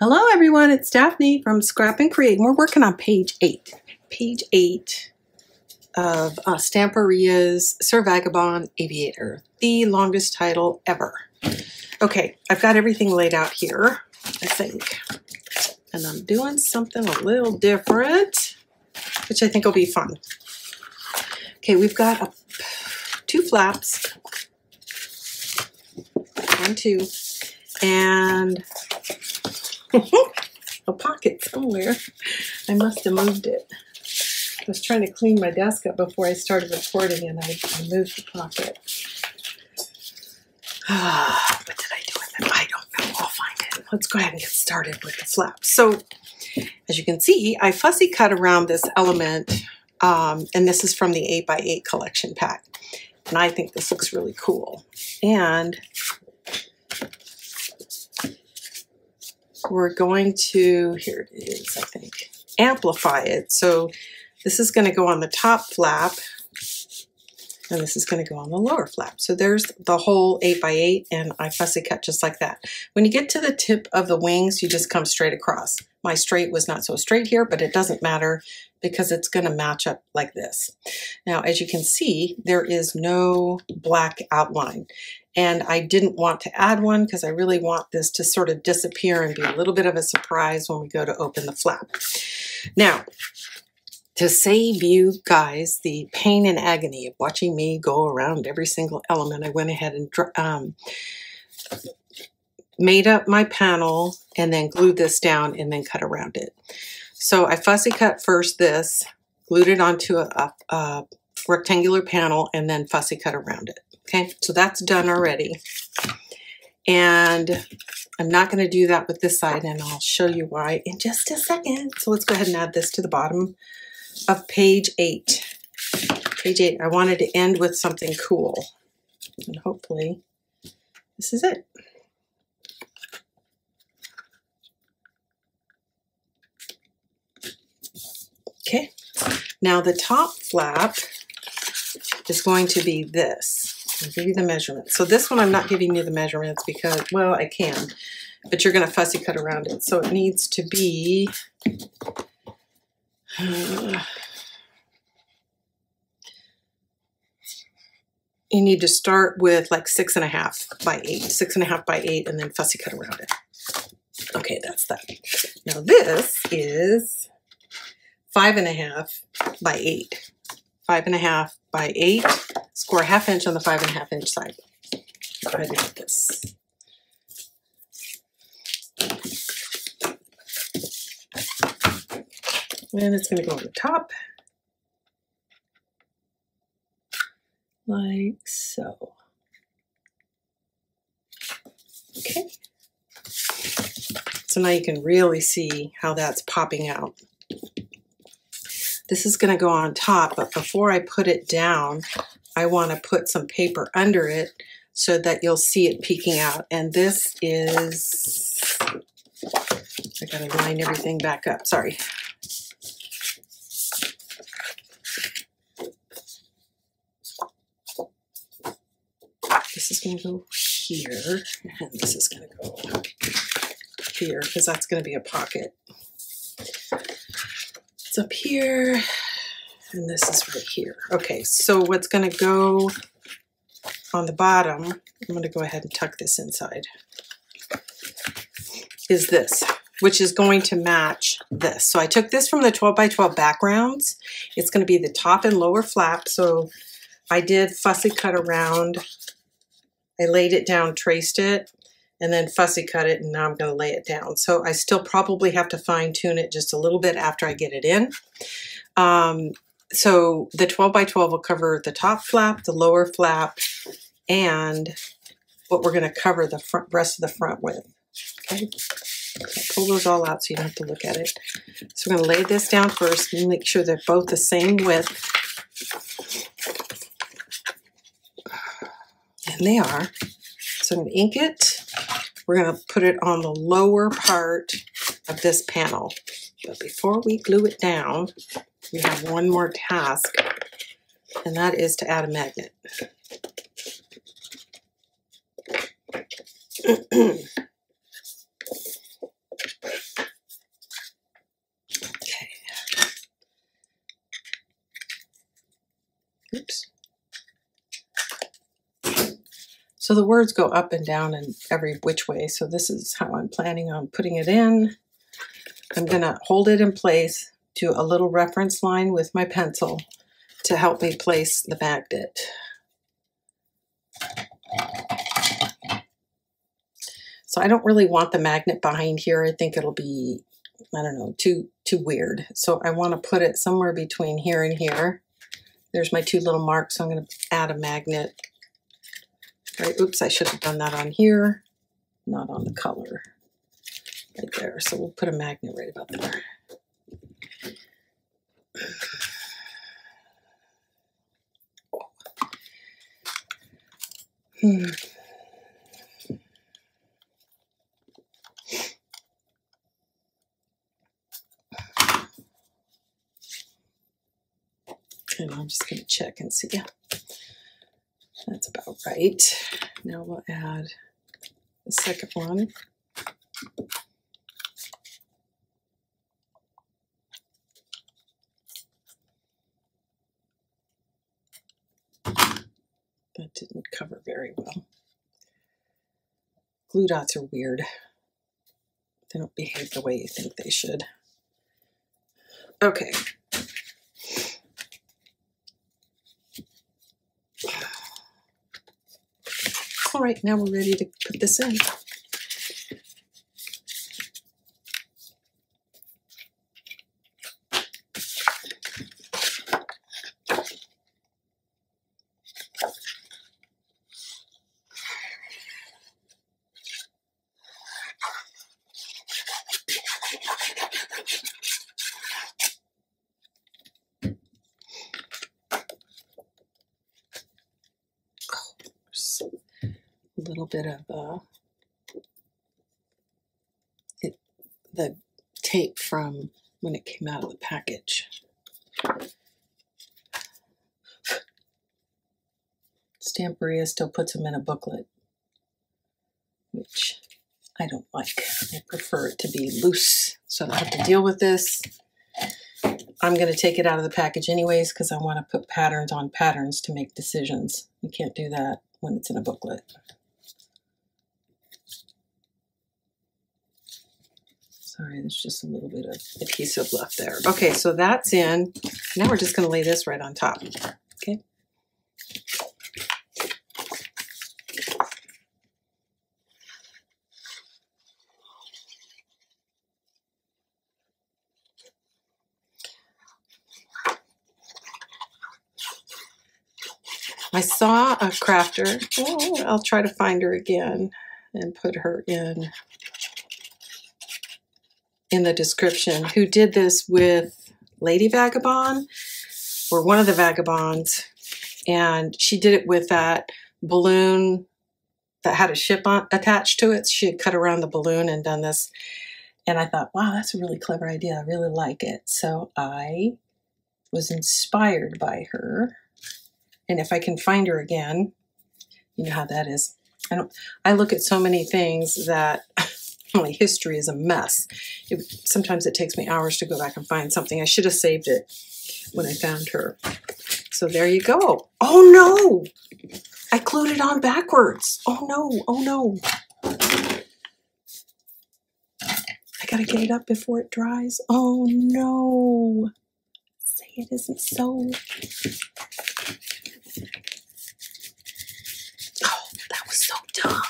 Hello everyone, it's Daphne from Scrap and Create. We're working on page 8 of Stamperia's Sir Vagabond Aviator, the longest title ever. Okay, I've got everything laid out here, I think. And I'm doing something a little different, which I think will be fun. Okay, we've got two flaps. 1, 2, and a pocket somewhere. I must have moved it. I was trying to clean my desk up before I started recording and I moved the pocket. What did I do with it? I don't know. I'll find it. Let's go ahead and get started with the flaps. So as you can see, I fussy cut around this element, and this is from the 8x8 collection pack. And I think this looks really cool. And we're going to, here it is, I think, amplify it. So this is going to go on the top flap, and this is going to go on the lower flap. So there's the whole 8x8, and I fussy cut just like that. When you get to the tip of the wings, you just come straight across. My straight was not so straight here, but it doesn't matter because it's going to match up like this. Now, as you can see, there is no black outline. And I didn't want to add one because I really want this to sort of disappear and be a little bit of a surprise when we go to open the flap. Now, to save you guys the pain and agony of watching me go around every single element, I went ahead and made up my panel and then glued this down and then cut around it. So I fussy cut first this, glued it onto a rectangular panel, and then fussy cut around it. Okay, so that's done already. And I'm not going to do that with this side, and I'll show you why in just a second. So let's go ahead and add this to the bottom of page 8. Page 8, I wanted to end with something cool. And hopefully this is it. Okay, now the top flap is going to be this. I'll give you the measurements. So this one I'm not giving you the measurements because, well, I can, but you're going to fussy cut around it. So it needs to be start with like 6.5 by 8, 6.5 by 8, and then fussy cut around it. Okay, that's that. Now this is 5.5 by 8. 5.5 by 8, score ½ inch on the 5.5 inch side. Go ahead and get this. And it's going to go on the top, like so. Okay. So now you can really see how that's popping out. This is going to go on top, but before I put it down, I want to put some paper under it so that you'll see it peeking out. And this is, I got to line everything back up, sorry. This is going to go here, and this is going to go here, because that's going to be a pocket. Up here, and this is right here. Okay, so what's going to go on the bottom, I'm going to go ahead and tuck this inside, is this, which is going to match this. So I took this from the 12x12 backgrounds. It's going to be the top and lower flap, so I did fussy cut around. I laid it down, traced it, and then fussy cut it, and now I'm going to lay it down. So I still probably have to fine tune it just a little bit after I get it in. So the 12x12 will cover the top flap, the lower flap, and what we're going to cover the front, rest of the front with. Okay, pull those all out so you don't have to look at it. So we're going to lay this down first and make sure they're both the same width. And they are. So I'm going to ink it. We're going to put it on the lower part of this panel. But before we glue it down, we have one more task, and that is to add a magnet. So the words go up and down in every which way. So this is how I'm planning on putting it in. I'm gonna hold it in place, do a little reference line with my pencil to help me place the magnet. So I don't really want the magnet behind here. I think it'll be, I don't know, too weird. So I want to put it somewhere between here and here. There's my two little marks. So I'm going to add a magnet. Right, oops, I should have done that on here, not on the color. Right there. So we'll put a magnet right about there. And I'm just going to check and see. Yeah, that's about right. Now we'll add the second one. That didn't cover very well. Glue dots are weird. They don't behave the way you think they should. Okay. All right, now we're ready to put this in. Bit of the tape from when it came out of the package. Stamperia still puts them in a booklet, which I don't like. I prefer it to be loose, so I don't have to deal with this. I'm going to take it out of the package anyways because I want to put patterns on patterns to make decisions. You can't do that when it's in a booklet. Sorry, there's just a little bit of adhesive left there. Okay, so that's in. Now we're just going to lay this right on top. Okay. I saw a crafter. Oh, I'll try to find her again and put her in the description, who did this with Lady Vagabond, or one of the Vagabonds, and she did it with that balloon that had a ship attached to it. She had cut around the balloon and done this, and I thought, wow, that's a really clever idea. I really like it. So I was inspired by her, and if I can find her again, you know how that is. I look at so many things that history is a mess. Sometimes it takes me hours to go back and find something. I should have saved it when I found her. So there you go. Oh no! I glued it on backwards. Oh no, oh no. I gotta get it up before it dries. Oh no. Say it isn't so. Oh, that was so dumb.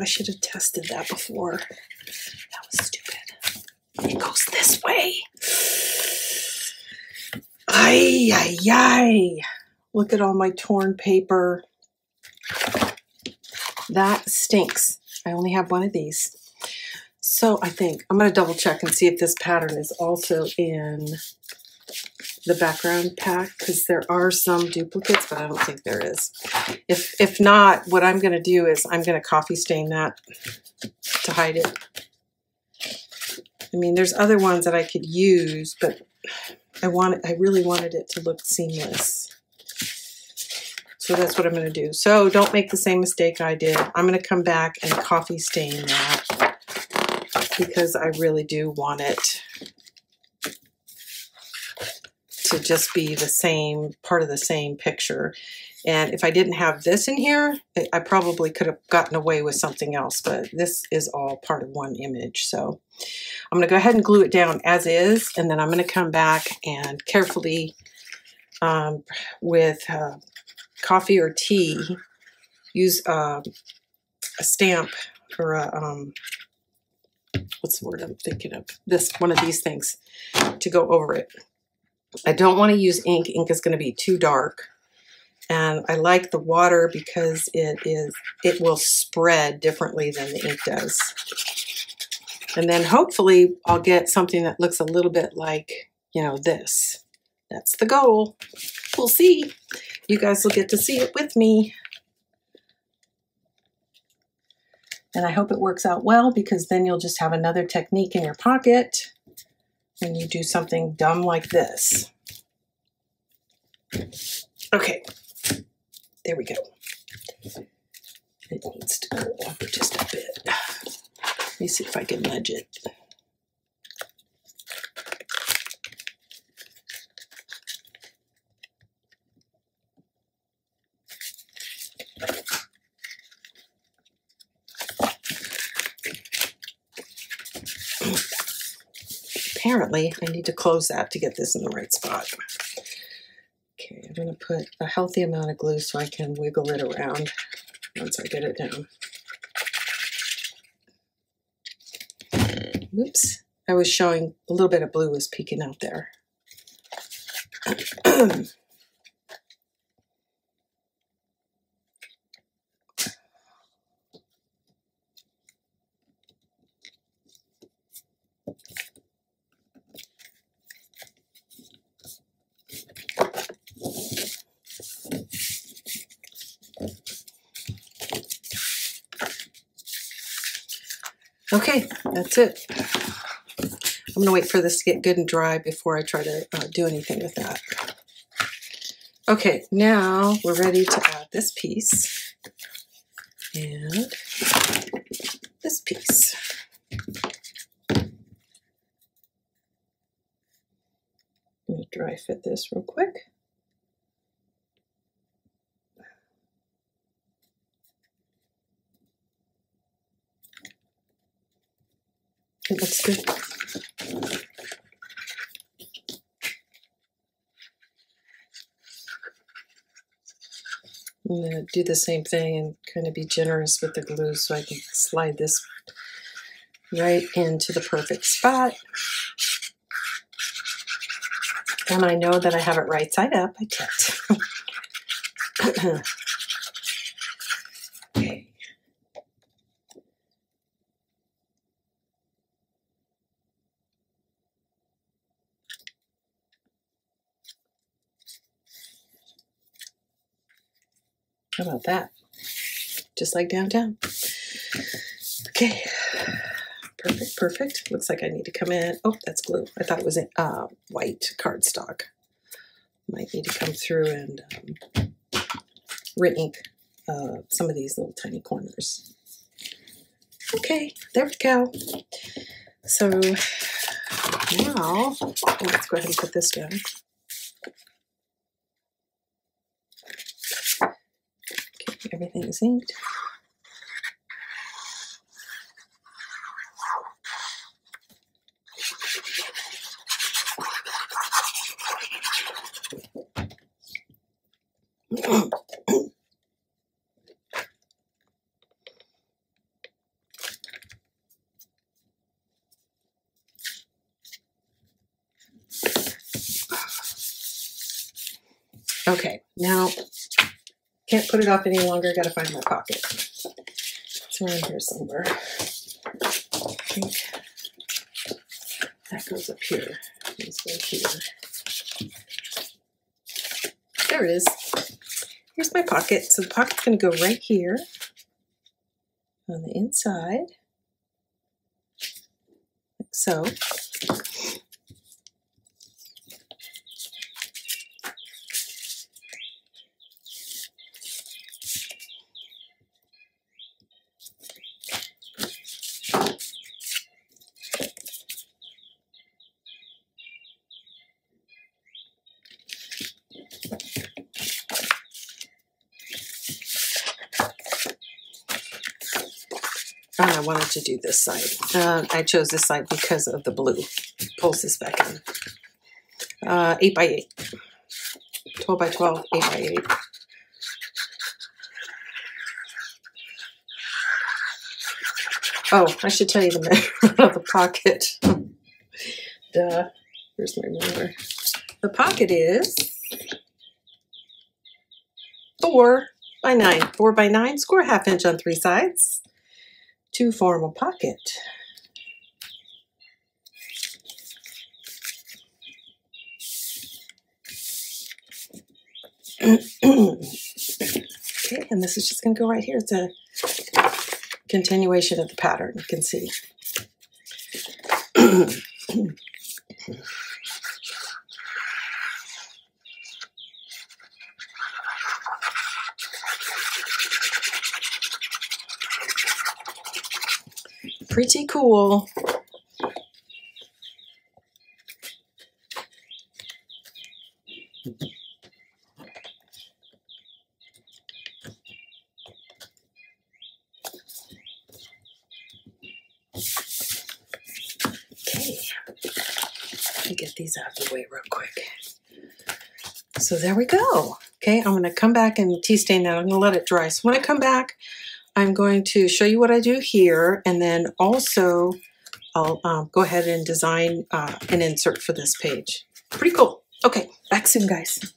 I should have tested that before. That was stupid. It goes this way. Ay, ay, ay. Look at all my torn paper. That stinks. I only have one of these. So I think I'm going to double check and see if this pattern is also in the background pack, because there are some duplicates, but I don't think there is. If not, what I'm going to do is I'm going to coffee stain that to hide it. I mean, there's other ones that I could use, but I really wanted it to look seamless. So that's what I'm going to do. So don't make the same mistake I did. I'm going to come back and coffee stain that because I really do want it to just be the same, part of the same picture. And if I didn't have this in here, I probably could have gotten away with something else, but this is all part of one image. So I'm gonna go ahead and glue it down as is, and then I'm gonna come back and carefully with coffee or tea, use a stamp or a, what's the word I'm thinking of? This, one of these things to go over it. I don't want to use ink. Ink is going to be too dark. And I like the water because it will spread differently than the ink does. And then hopefully I'll get something that looks a little bit like, you know, this. That's the goal. We'll see. You guys will get to see it with me. And I hope it works out well, because then you'll just have another technique in your pocket when you do something dumb like this. Okay, there we go. It needs to go up just a bit. Let me see if I can nudge it. Apparently, I need to close that to get this in the right spot. Okay, I'm going to put a healthy amount of glue so I can wiggle it around once I get it down. Oops, I was showing a little bit of blue was peeking out there. Okay, that's it. I'm going to wait for this to get good and dry before I try to do anything with that. Okay, now we're ready to add this piece and this piece. I'm going to dry fit this real quick. It looks good. I'm going to do the same thing and kind of be generous with the glue so I can slide this right into the perfect spot. And I know that I have it right side up. I can't. How about that? Just like downtown. Okay, perfect, perfect. Looks like I need to come in. Oh, that's glue. I thought it was in, white cardstock. Might need to come through and re-ink some of these little tiny corners. Okay, there we go. So now let's go ahead and put this down. Everything is inked. Okay, now can't put it off any longer, gotta find my pocket. It's around here somewhere. I think that goes up here. This goes here. There it is. Here's my pocket. So the pocket's gonna go right here on the inside. Like so. And I wanted to do this side. I chose this side because of the blue. Pulls this back in. 8x8. 12 by 12, 8 by 8. Oh, I should tell you the measurement of the pocket. Duh. Where's my ruler? The pocket is 4 by 9. 4 by 9, score ½ inch on 3 sides. To form a pocket. Okay, and this is just going to go right here. It's a continuation of the pattern, you can see. Pretty cool. Out of the way real quick. So there we go. Okay, I'm going to come back and tea stain that. I'm going to let it dry. So when I come back, I'm going to show you what I do here, and then also I'll go ahead and design an insert for this page. Pretty cool. Okay, back soon, guys.